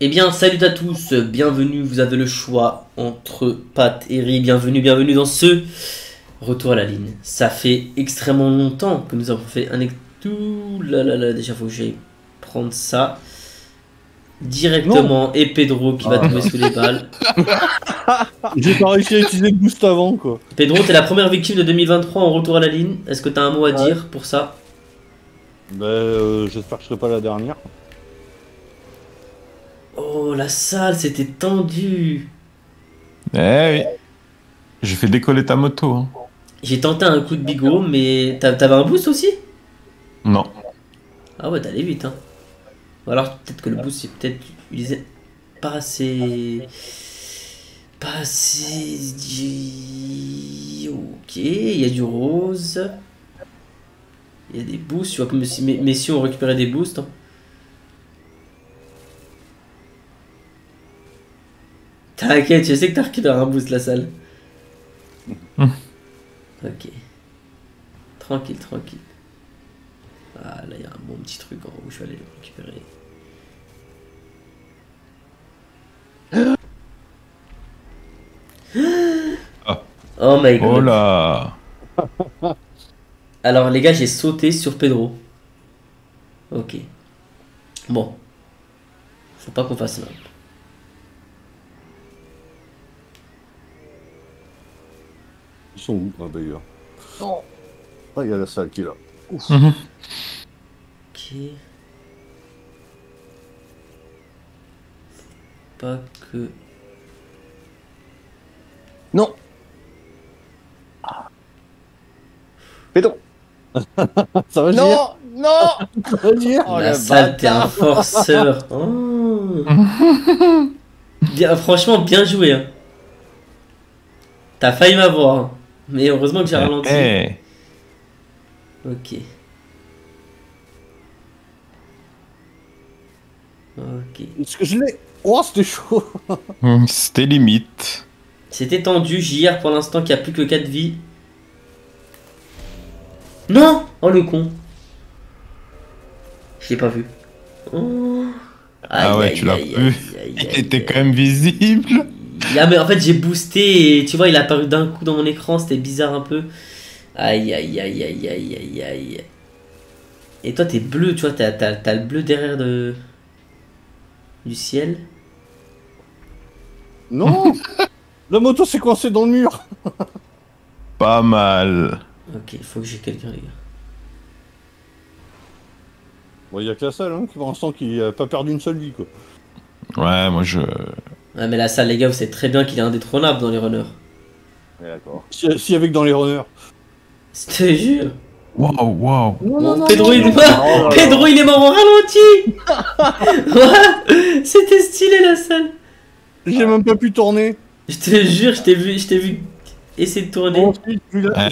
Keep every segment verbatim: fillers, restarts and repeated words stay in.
Eh bien, salut à tous, bienvenue, vous avez le choix entre pâtes et riz, bienvenue, bienvenue dans ce Retour à la Ligne. Ça fait extrêmement longtemps que nous avons fait un... Ouh là là là, déjà faut que j'aille prendre ça directement, non. Et Pedro qui ah, va tomber sous les balles. J'ai pas réussi à utiliser le boost avant quoi. Pedro, t'es la première victime de deux mille vingt-trois en Retour à la Ligne, est-ce que t'as un mot à ouais. dire pour ça? Bah euh, j'espère que je serai pas la dernière. Oh, la salle, c'était tendu. Eh oui. J'ai fait décoller ta moto. Hein. J'ai tenté un coup de bigot, mais t'avais un boost aussi? Non. Ah ouais, t'allais vite. Hein. Ou alors peut-être que le boost, c'est peut-être utilisé pas assez... Pas assez... Ok, il y a du rose. Il y a des boosts, tu vois, comme si... Mais, mais si on récupérait des boosts... Hein. T'inquiète, je sais que t'as récupéré un boost la salle. Mmh. Ok. Tranquille, tranquille. Ah là, il y a un bon petit truc en rouge, je vais aller le récupérer. Ah. Oh my god. Oh là. Alors les gars, j'ai sauté sur Pedro. Ok. Bon. Faut pas qu'on fasse ça. Ils sont où, ah, d'ailleurs? Oh. Ah, il y a la salle qui est là. Ouf. Mmh. Ok. Pas que... Non ah. Pédon. Ça va, non dire. Non. Ça va dire. Oh, la salle, t'es un forceur. Oh. Bien, franchement, bien joué. Hein. T'as failli m'avoir, hein. Mais heureusement que j'ai ralenti. Hey. Ok. Ok. Est-ce que je l'ai? Oh, c'était chaud. C'était limite. C'était tendu, J R pour l'instant qui a plus que quatre vies. Non. Oh le con. Je l'ai pas vu. Oh. Aïe, ah ouais, aïe, tu l'as vu. Il était quand même visible. Là, mais en fait j'ai boosté et tu vois il a apparu d'un coup dans mon écran, c'était bizarre un peu. Aïe aïe aïe aïe aïe aïe aïe. Et toi t'es bleu, tu vois, t'as t'as, t'as le bleu derrière de... du ciel. Non. La moto s'est coincée dans le mur. Pas mal. Ok, il faut que j'ai quelqu'un les gars. Bon, il y a que la salle hein, qui pour l'instant qui a pas perdu une seule vie quoi. Ouais, moi je... Ah mais la salle les gars, vous savez très bien qu'il est indétrônable dans les runners. Ouais, d'accord. Si, si avec dans les runners. Je te jure. Waouh, waouh. Bon, Pedro, il... oh, Pedro il est mort en ralenti. What. C'était stylé la salle. J'ai même pas pu tourner. Je te jure, je t'ai vu, je t'ai vu essayer de tourner. Bon, la...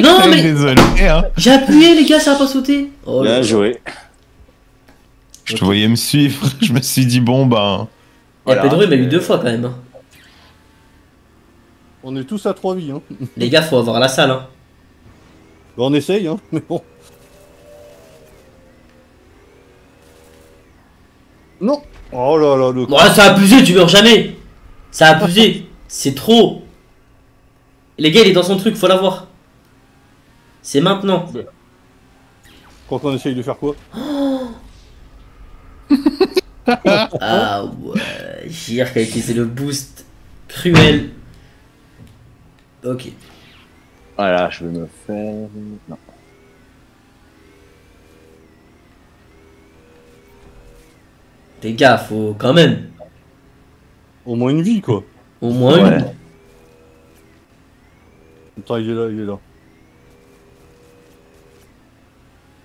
non mais... Désolé, hein. J'ai appuyé les gars, ça a pas sauté. Oh, bien joué. Je okay. te voyais me suivre, je me suis dit bon ben... Et voilà, Pedro il m'a eu deux fois quand même. On est tous à trois vies hein. Les gars faut avoir la salle hein. Bah on essaye hein, mais bon. Non. Oh là là le... Bon là, ça a abusé, tu meurs jamais. Ça a abusé. C'est trop. Les gars il est dans son truc, faut l'avoir. C'est maintenant. Quand on essaye de faire quoi? Ah ouais, J R qui a utilisé le boost cruel. Ok. Voilà, je vais me faire... Non. Les gars, faut quand même... Au moins une vie, quoi. Au moins ouais. une. Attends, il est là, il est là.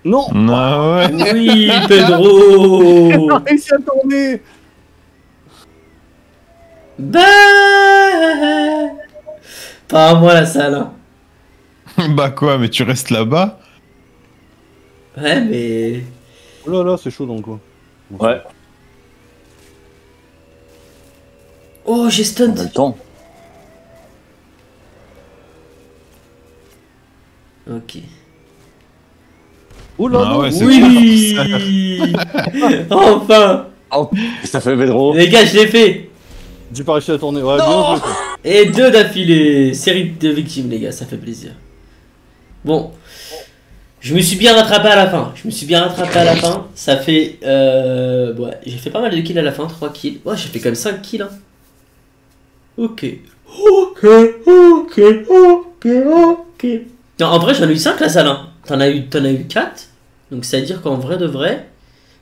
Non. Ah ouais. Oui, Pedro. Il a réussi à tourner. Bah. Pas à moi la salle. Bah quoi, mais tu restes là-bas. Ouais, mais... Oh là là, c'est chaud dans le coin. Ouais. Oh, j'ai stun. On a le temps. Ok. Oh là là, ah ouais, oui. Enfin. Oh, ça fait Pedro. Les gars, je l'ai fait. J'ai pas réussi à tourner. Ouais, non bien, et deux d'affilée. Série de victimes, les gars, ça fait plaisir. Bon. Je me suis bien rattrapé à la fin. Je me suis bien rattrapé à la fin. Ça fait. Euh, ouais, j'ai fait pas mal de kills à la fin. trois kills. Ouais, j'ai fait comme cinq kills. Hein. Ok. Ok, ok, ok, ok. Non, en vrai, j'en ai eu cinq, LaSalle. Hein. T'en as eu, t'en as eu quatre. Donc, c'est à dire qu'en vrai de vrai,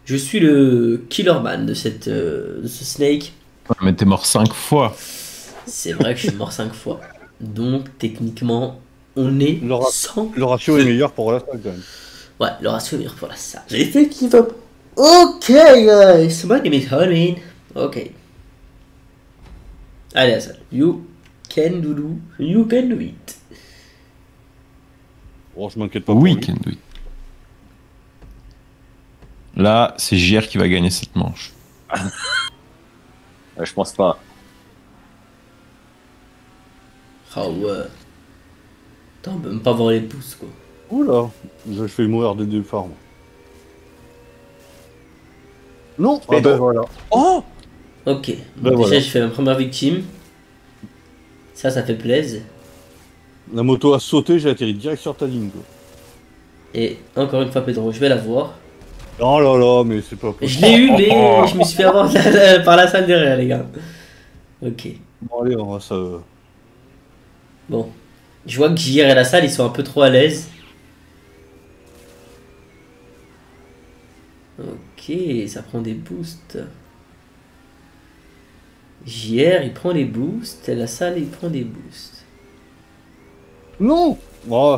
je suis le killerman de cette euh, de ce Snake. Ouais, mais t'es mort cinq fois. C'est vrai que je suis mort cinq fois. Donc, techniquement, on est le, ra sans... le ratio est meilleur pour LaSalle quand même. Ouais, le ratio est meilleur pour LaSalle. J'ai fait qui va. Ok, guys, my name is Halloween. Ok. Allez, LaSalle. You can do, do you can do it. Oh, je m'inquiète pas. Oui, can do it. Là, c'est J R qui va gagner cette manche. Je pense pas. Ah oh, ouais. Attends, on peut même pas voir les pouces quoi. Oula, je fais mourir de deux formes. Non, ah ben voilà. Oh ok, ben déjà voilà. Je fais ma première victime. Ça, ça fait plaisir. La moto a sauté, j'ai atterri direct sur ta ligne quoi. Et encore une fois Pedro, je vais la voir. Oh là là, mais c'est pas possible. Je l'ai eu, mais oh, je me suis fait avoir par LaSalle derrière, les gars. Ok. Bon, allez, on va ça. Bon. Je vois que J R et LaSalle, ils sont un peu trop à l'aise. Ok, ça prend des boosts. J R, il prend des boosts. LaSalle, il prend des boosts. Non oh.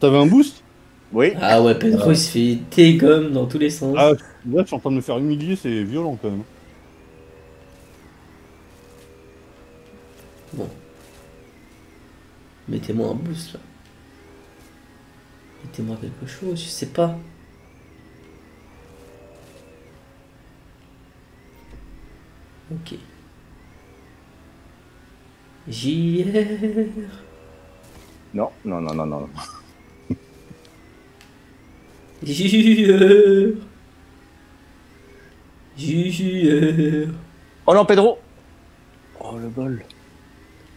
T'avais un boost? Oui. Ah ouais, Pedro il se fait T-com dans tous les sens. Ah, là je suis en train de me faire humilier, c'est violent quand même. Bon. Mettez-moi un boost là. Mettez-moi quelque chose, je sais pas. Ok. J R. Non, non, non, non, non. J R. J R. Oh non, Pedro. Oh le bol.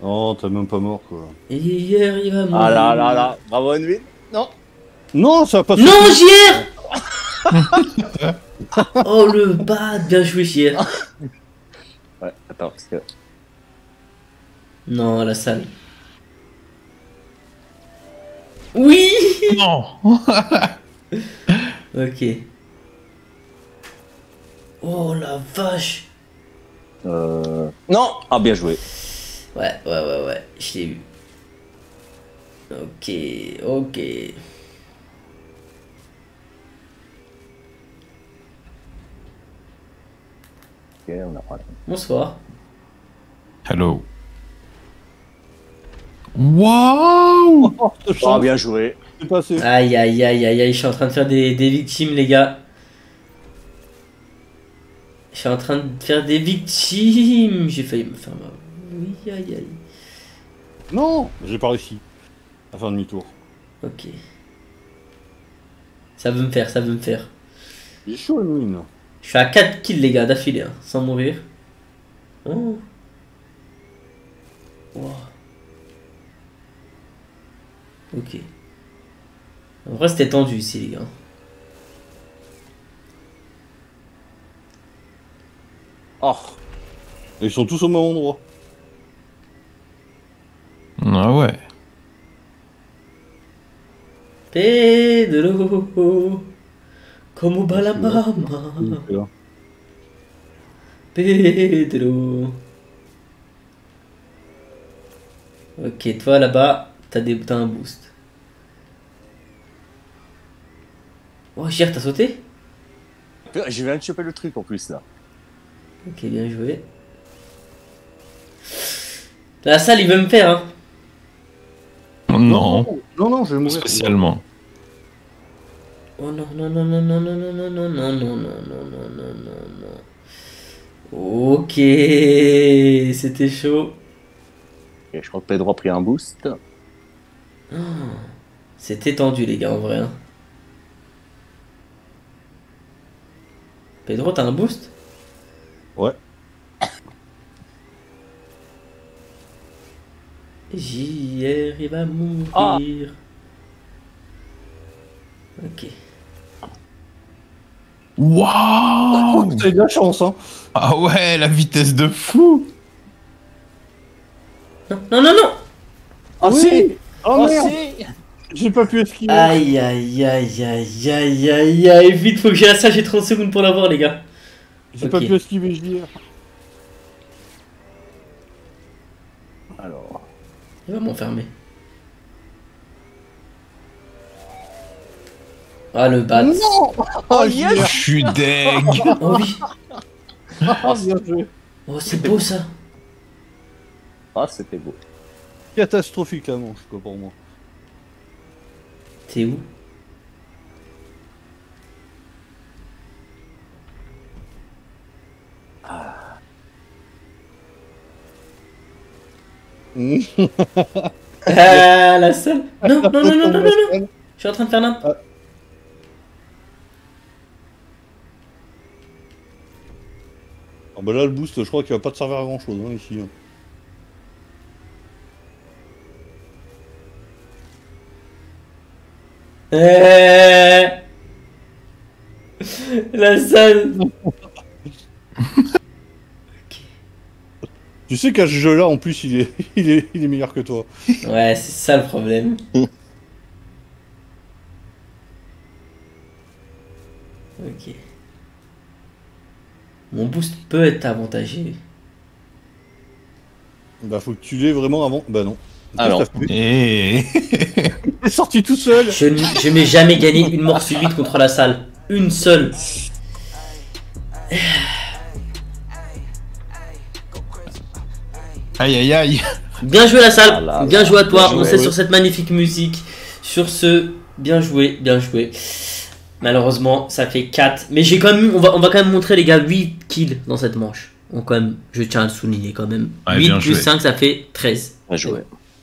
Oh, t'es même pas mort quoi. J R, il va mourir. Ah là là là. Bravo, Halloween. Non. Non, ça va pas. Non, J R. Oh le bad. Bien joué, J R. Ouais, attends, parce que. Non, LaSalle. Oui. Non. Ok. Oh la vache. Euh... Non. Ah bien joué. Ouais, ouais, ouais, ouais. Je l'ai eu. Ok, ok. Ok, on a parlé. Bonsoir. Hello. Waouh. Ah bien joué. Passé. Aïe aïe aïe aïe aïe, je suis en train de faire des, des victimes les gars. Je suis en train de faire des victimes. J'ai failli me faire mal. Oui aïe aïe. Non, j'ai pas réussi à faire demi-tour. Ok. Ça veut me faire, ça veut me faire. Il est chaud Halloween. Je suis à quatre kills les gars d'affilée, hein, sans mourir. Oh. Wow. Ok. En vrai, c'était tendu ici, les gars. Oh. Ils sont tous au même endroit. Ah ouais. Pedro, comme au Balamama. Pedro. Ok, toi là-bas, t'as des... t'as un boost. Oh, J R, t'as sauté? Je viens de choper le truc en plus là. Ok, bien joué. LaSalle, il veut me faire, hein? Non. Non, non, je vais mourir. Spécialement. Oh non, non, non, non, non, non, non, non, non, non, non, non, non, non, non, non. Ok, c'était chaud. Et je crois que Pedro a pris un boost. C'était tendu, les gars, en vrai. Pedro, t'as un boost? Ouais. J R, il va mourir. Oh. Ok. Waouh! T'as eu de la chance, hein! Ah ouais, la vitesse de fou! Non, non, non, non! Oh oui. Si! Oh, oh merde! Si. J'ai pas pu esquiver. Aïe, aïe, aïe, aïe, aïe, aïe, aïe, vite, faut que j'ai ça, j'ai trente secondes pour l'avoir, les gars. J'ai okay. pas pu esquiver, je dis. Alors... il va m'enfermer. Ah, le bat. Non. Oh, yes. Je suis deg. Oh, oui. Oh, bien joué. Oh, c'est beau, beau, ça. Ah, oh, c'était beau. Catastrophique, la manche, quoi, pour moi. T'es où? Ah. Ah, la seule. Non, non, non, non, non, non, non. Je suis en train de faire n'importe quoi. Ah bah là, le boost, je crois qu'il va pas te servir à grand chose, hein, ici. Eh... La salle. Tu sais qu'à ce jeu-là, en plus, il est, il est, il est meilleur que toi. Ouais, c'est ça le problème. Ok. Mon boost peut être avantagé. Bah faut que tu l'aies vraiment avant. Bah non. Alors, et... t'es sorti tout seul. Je, je n'ai jamais gagné une mort subite contre la salle. Une seule. Aïe aïe aïe. Bien joué la salle, voilà, bien joué à toi. Joué, on sait oui. Sur cette magnifique musique. Sur ce, bien joué, bien joué. Malheureusement, ça fait quatre. Mais j'ai quand même, on va, on va quand même montrer les gars huit kills dans cette manche. On quand même, je tiens à le souligner quand même. Ouais, huit plus joué. cinq, ça fait treize. Bien joué.